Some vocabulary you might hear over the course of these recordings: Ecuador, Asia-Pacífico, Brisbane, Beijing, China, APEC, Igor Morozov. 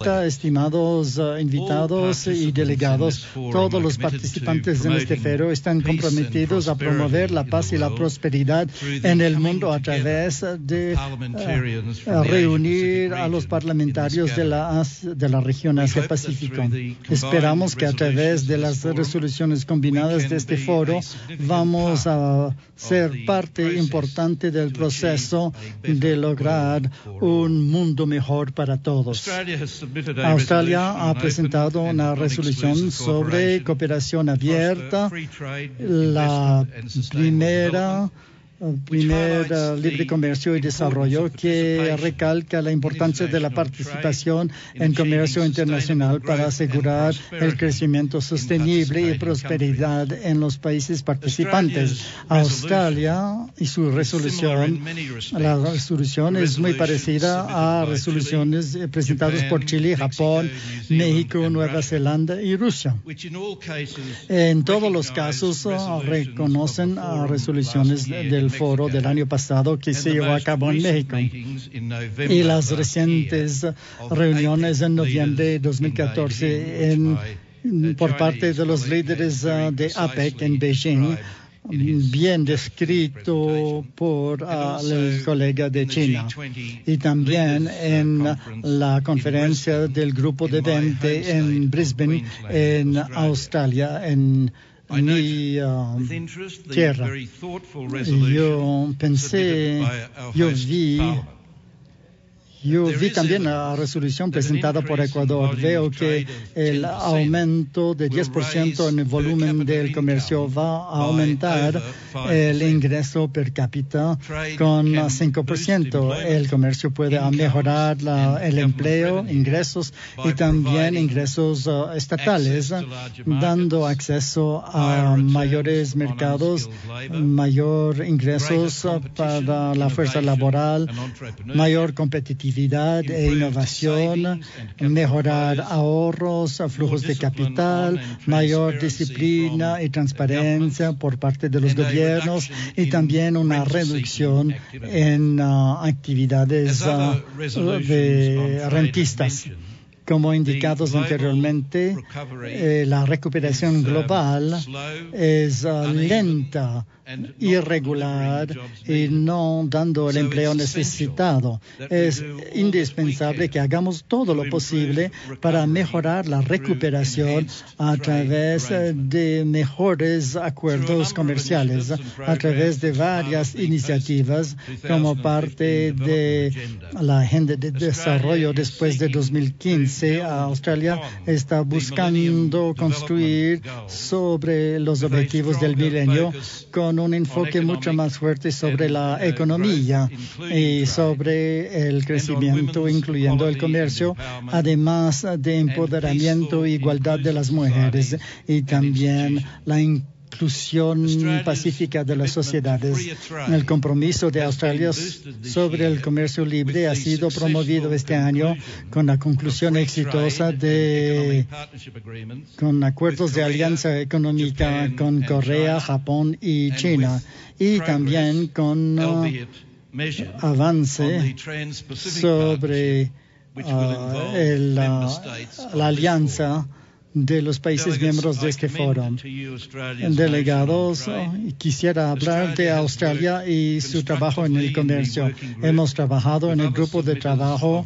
Estimados invitados y delegados, todos los participantes en este foro están comprometidos a promover la paz y la prosperidad en el mundo a través de reunir a los parlamentarios de la región Asia-Pacífico. Esperamos que a través de las resoluciones combinadas de este foro vamos a ser parte importante del proceso de lograr un mundo mejor para todos. Australia ha presentado una resolución sobre cooperación abierta, la primera libre comercio y desarrollo, que recalca la importancia de la participación en comercio internacional para asegurar el crecimiento sostenible y prosperidad en los países participantes. Australia y su resolución, la resolución es muy parecida a resoluciones presentadas por Chile, Japón, México, Nueva Zelanda y Rusia. En todos los casos reconocen a resoluciones del foro del año pasado que se llevó a cabo en México y las recientes reuniones en noviembre de 2014 por parte de los líderes de APEC en Beijing, bien descrito por el colega de China, y también en la conferencia del Grupo de 20 en Brisbane, en Australia, en mi tierra. Yo vi también la resolución presentada por Ecuador. Veo que el aumento de 10% en el volumen del comercio va a aumentar el ingreso per cápita con 5%. El comercio puede mejorar el empleo, ingresos y también ingresos estatales, dando acceso a mayores mercados, mayor ingresos para la fuerza laboral, mayor competitividad e innovación, mejorar ahorros, flujos de capital, mayor disciplina y transparencia por parte de los gobiernos y también una reducción en actividades de rentistas. Como indicados anteriormente, la recuperación global es lenta, irregular y no dando el empleo necesitado. Es indispensable que hagamos todo lo posible para mejorar la recuperación a través de mejores acuerdos comerciales, a través de varias iniciativas como parte de la Agenda de Desarrollo después de 2015. Australia está buscando construir sobre los objetivos del milenio con un enfoque mucho más fuerte sobre la economía y sobre el crecimiento, incluyendo el comercio, además de empoderamiento e igualdad de las mujeres y también la inclusión pacífica de las sociedades. El compromiso de Australia sobre el comercio libre ha sido promovido este año con la conclusión exitosa con acuerdos de alianza económica con Corea, Japón y China, y también con avance sobre la alianza de los países miembros de este foro. Delegados, quisiera hablar de Australia y su trabajo en el comercio. Hemos trabajado en el grupo de trabajo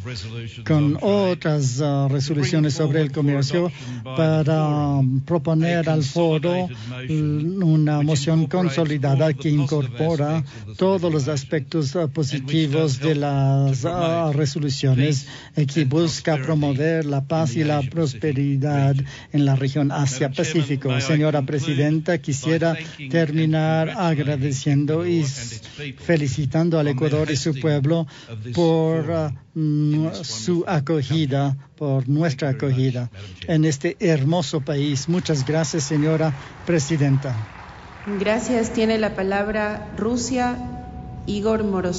con otras resoluciones sobre el comercio para proponer al foro una moción consolidada que incorpora todos los aspectos positivos de las resoluciones y que busca promover la paz y la prosperidad en la región Asia-Pacífico. Señora Presidenta, quisiera terminar agradeciendo y felicitando al Ecuador y su pueblo por su acogida, por nuestra acogida en este hermoso país. Muchas gracias, señora Presidenta. Gracias. Tiene la palabra Rusia, Igor Morozov.